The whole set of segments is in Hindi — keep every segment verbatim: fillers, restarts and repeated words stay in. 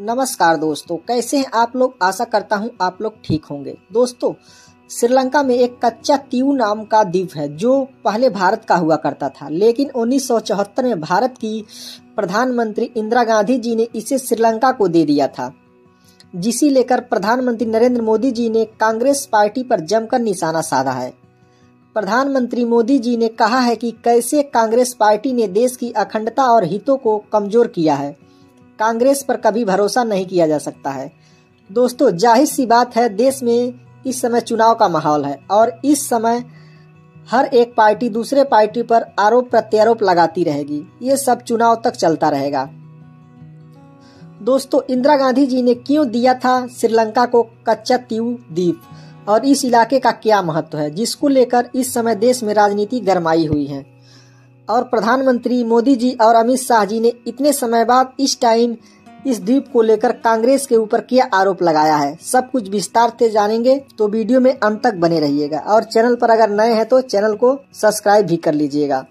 नमस्कार दोस्तों, कैसे हैं आप लोग। आशा करता हूं आप लोग ठीक होंगे। दोस्तों, श्रीलंका में एक कच्चातीवु नाम का द्वीप है जो पहले भारत का हुआ करता था, लेकिन उन्नीस सौ चौहत्तर में भारत की प्रधानमंत्री इंदिरा गांधी जी ने इसे श्रीलंका को दे दिया था, जिसे लेकर प्रधानमंत्री नरेंद्र मोदी जी ने कांग्रेस पार्टी पर जमकर निशाना साधा है। प्रधानमंत्री मोदी जी ने कहा है कि कैसे कांग्रेस पार्टी ने देश की अखंडता और हितों को कमजोर किया है। कांग्रेस पर कभी भरोसा नहीं किया जा सकता है। दोस्तों, जाहिर सी बात है, देश में इस समय चुनाव का माहौल है और इस समय हर एक पार्टी दूसरे पार्टी पर आरोप प्रत्यारोप लगाती रहेगी। ये सब चुनाव तक चलता रहेगा। दोस्तों, इंदिरा गांधी जी ने क्यों दिया था श्रीलंका को कच्चातीवु द्वीप और इस इलाके का क्या महत्व है, जिसको लेकर इस समय देश में राजनीति गरमाई हुई है। और प्रधानमंत्री मोदी जी और अमित शाह जी ने इतने समय बाद इस टाइम इस द्वीप को लेकर कांग्रेस के ऊपर क्या आरोप लगाया है, सब कुछ विस्तार से जानेंगे, तो वीडियो में अंत तक बने रहिएगा। और चैनल पर अगर नए हैं तो चैनल को सब्सक्राइब भी कर लीजिएगा।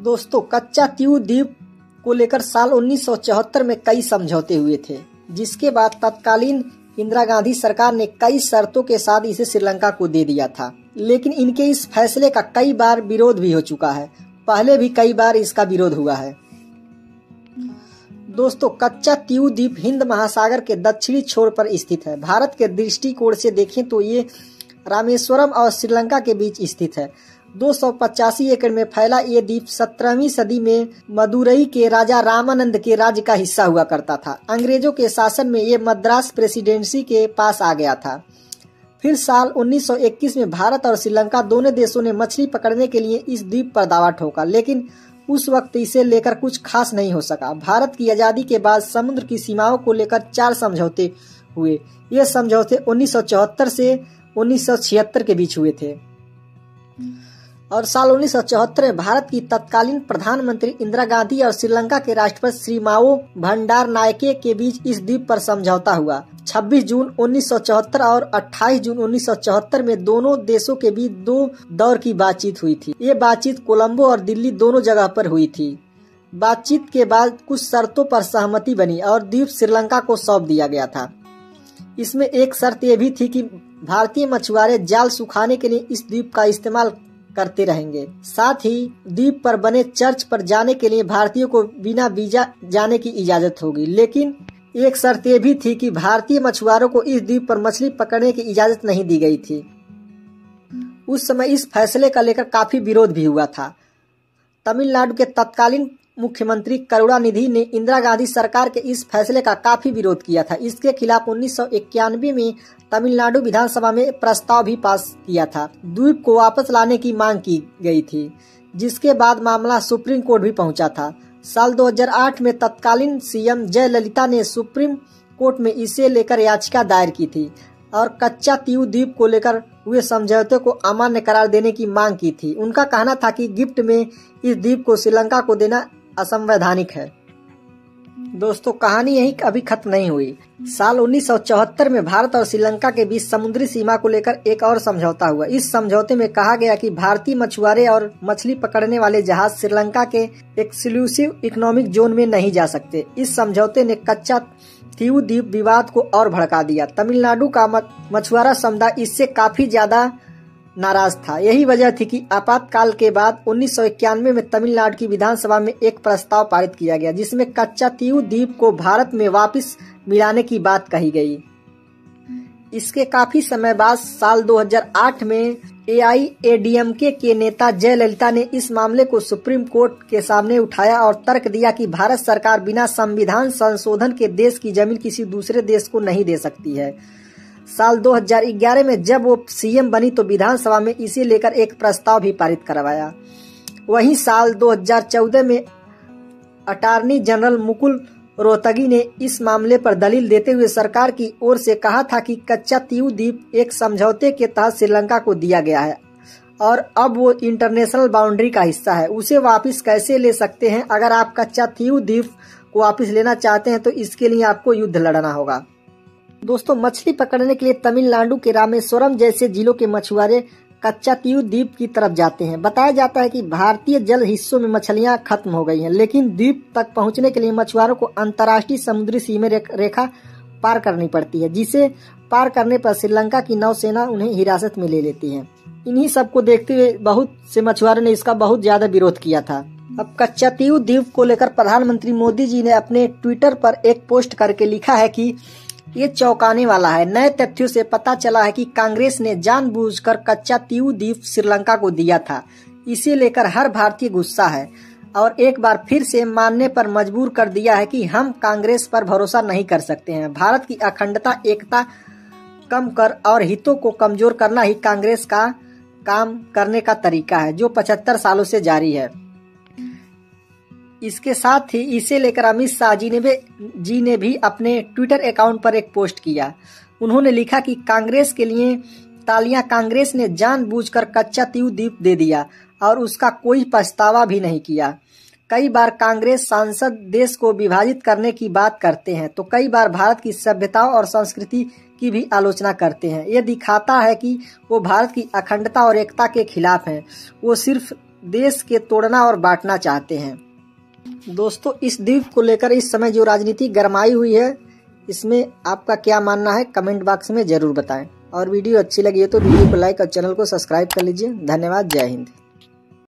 दोस्तों, कच्चातीवु द्वीप को लेकर साल उन्नीस सौ चौहत्तर में कई समझौते हुए थे, जिसके बाद तत्कालीन इंदिरा गांधी सरकार ने कई शर्तों के साथ इसे श्रीलंका को दे दिया था। लेकिन इनके इस फैसले का कई बार विरोध भी हो चुका है, पहले भी कई बार इसका विरोध हुआ है। दोस्तों, कच्चातीवु द्वीप हिंद महासागर के दक्षिणी छोर पर स्थित है। भारत के दृष्टिकोण से देखें तो ये रामेश्वरम और श्रीलंका के बीच स्थित है। दो सौ पचासी एकड़ में फैला ये द्वीप सत्रहवीं सदी में मदुरई के राजा रामानंद के राज्य का हिस्सा हुआ करता था। अंग्रेजों के शासन में ये मद्रास प्रेसिडेंसी के पास आ गया था। फिर साल उन्नीस सौ इक्कीस में भारत और श्रीलंका दोनों देशों ने मछली पकड़ने के लिए इस द्वीप पर दावा ठोका, लेकिन उस वक्त इसे लेकर कुछ खास नहीं हो सका। भारत की आजादी के बाद समुद्र की सीमाओं को लेकर चार समझौते हुए। ये समझौते उन्नीस सौ चौहत्तर से उन्नीस सौ छिहत्तर के बीच हुए थे। और साल उन्नीस सौ चौहत्तर में भारत की तत्कालीन प्रधानमंत्री इंदिरा गांधी और श्रीलंका के राष्ट्रपति श्रीमाओ भंडार नायके के बीच इस द्वीप पर समझौता हुआ। छब्बीस जून उन्नीस सौ चौहत्तर और अट्ठाईस जून उन्नीस सौ चौहत्तर में दोनों देशों के बीच दो दौर की बातचीत हुई थी। ये बातचीत कोलंबो और दिल्ली दोनों जगह पर हुई थी। बातचीत के बाद कुछ शर्तों पर सहमति बनी और द्वीप श्रीलंका को सौंप दिया गया था। इसमें एक शर्त यह भी थी कि भारतीय मछुआरे जाल सुखाने के लिए इस द्वीप का इस्तेमाल करते रहेंगे। साथ ही द्वीप पर बने चर्च पर जाने के लिए भारतीयों को बिना वीजा जाने की इजाजत होगी। लेकिन एक शर्त यह भी थी कि भारतीय मछुआरों को इस द्वीप पर मछली पकड़ने की इजाजत नहीं दी गई थी। उस समय इस फैसले का लेकर काफी विरोध भी हुआ था। तमिलनाडु के तत्कालीन मुख्यमंत्री करुणानिधि ने इंदिरा गांधी सरकार के इस फैसले का काफी विरोध किया था। इसके खिलाफ उन्नीस सौ इक्यानवे में तमिलनाडु विधानसभा में प्रस्ताव भी पास किया था। द्वीप को वापस लाने की मांग की गई थी, जिसके बाद मामला सुप्रीम कोर्ट भी पहुंचा था। साल दो हज़ार आठ में तत्कालीन सीएम जयललिता ने सुप्रीम कोर्ट में इसे लेकर याचिका दायर की थी और कच्चातीवु द्वीप को लेकर हुए समझौते को अमान्य करार देने की मांग की थी। उनका कहना था कि गिफ्ट में इस द्वीप को श्रीलंका को देना असंवैधानिक है। दोस्तों, कहानी यही अभी खत्म नहीं हुई। साल उन्नीस सौ चौहत्तर में भारत और श्रीलंका के बीच समुद्री सीमा को लेकर एक और समझौता हुआ। इस समझौते में कहा गया कि भारतीय मछुआरे और मछली पकड़ने वाले जहाज श्रीलंका के एक्सक्लूसिव इकोनॉमिक जोन में नहीं जा सकते। इस समझौते ने कच्चातीवु द्वीप विवाद को और भड़का दिया। तमिलनाडु का मछुआरा समुदाय इससे काफी ज्यादा नाराज था। यही वजह थी कि आपातकाल के बाद उन्नीस सौ इक्यानवे में तमिलनाडु की विधानसभा में एक प्रस्ताव पारित किया गया, जिसमें कच्चातीवु द्वीप को भारत में वापस मिलाने की बात कही गई। इसके काफी समय बाद साल दो हज़ार आठ में ए आई ए डी एम के के नेता जयललिता ने इस मामले को सुप्रीम कोर्ट के सामने उठाया और तर्क दिया कि भारत सरकार बिना संविधान संशोधन के देश की जमीन किसी दूसरे देश को नहीं दे सकती है। साल दो हज़ार ग्यारह में जब वो सीएम बनी तो विधानसभा में इसे लेकर एक प्रस्ताव भी पारित करवाया। वहीं साल दो हज़ार चौदह में अटार्नी जनरल मुकुल रोहतगी ने इस मामले पर दलील देते हुए सरकार की ओर से कहा था कि कच्चातीवु द्वीप एक समझौते के तहत श्रीलंका को दिया गया है और अब वो इंटरनेशनल बाउंड्री का हिस्सा है। उसे वापस कैसे ले सकते हैं। अगर आप कच्चातीवु द्वीप को वापस लेना चाहते हैं तो इसके लिए आपको युद्ध लड़ना होगा। दोस्तों, मछली पकड़ने के लिए तमिलनाडु के रामेश्वरम जैसे जिलों के मछुआरे कच्चातीवु द्वीप की तरफ जाते हैं। बताया जाता है कि भारतीय जल हिस्सों में मछलियां खत्म हो गई हैं, लेकिन द्वीप तक पहुंचने के लिए मछुआरों को अंतर्राष्ट्रीय समुद्री सीमा रेखा पार करनी पड़ती है, जिसे पार करने पर श्रीलंका की नौसेना उन्हें हिरासत में ले लेती है। इन्हीं सब को देखते हुए बहुत से मछुआरों ने इसका बहुत ज्यादा विरोध किया था। अब कच्चातीवु द्वीप को लेकर प्रधानमंत्री मोदी जी ने अपने ट्विटर पर एक पोस्ट करके लिखा है कि ये चौंकाने वाला है, नए तथ्यों से पता चला है कि कांग्रेस ने जानबूझकर कच्चातीवु द्वीप श्रीलंका को दिया था। इसे लेकर हर भारतीय गुस्सा है और एक बार फिर से मानने पर मजबूर कर दिया है कि हम कांग्रेस पर भरोसा नहीं कर सकते हैं। भारत की अखंडता एकता कम कर और हितों को कमजोर करना ही कांग्रेस का काम करने का तरीका है, जो पचहत्तर सालों से जारी है। इसके साथ ही इसे लेकर अमित शाह जी ने भी जी ने भी अपने ट्विटर अकाउंट पर एक पोस्ट किया। उन्होंने लिखा कि कांग्रेस के लिए तालियां, कांग्रेस ने जानबूझकर कच्चातीवु द्वीप दे दिया और उसका कोई पछतावा भी नहीं किया। कई बार कांग्रेस सांसद देश को विभाजित करने की बात करते हैं तो कई बार भारत की सभ्यताओं और संस्कृति की भी आलोचना करते हैं। ये दिखाता है कि वो भारत की अखंडता और एकता के खिलाफ हैं। वो सिर्फ देश के तोड़ना और बांटना चाहते हैं। दोस्तों, इस द्वीप को लेकर इस समय जो राजनीति गरमाई हुई है, इसमें आपका क्या मानना है कमेंट बॉक्स में जरूर बताएं। और वीडियो अच्छी लगी है तो वीडियो को लाइक और चैनल को सब्सक्राइब कर लीजिए। धन्यवाद। जय हिंद।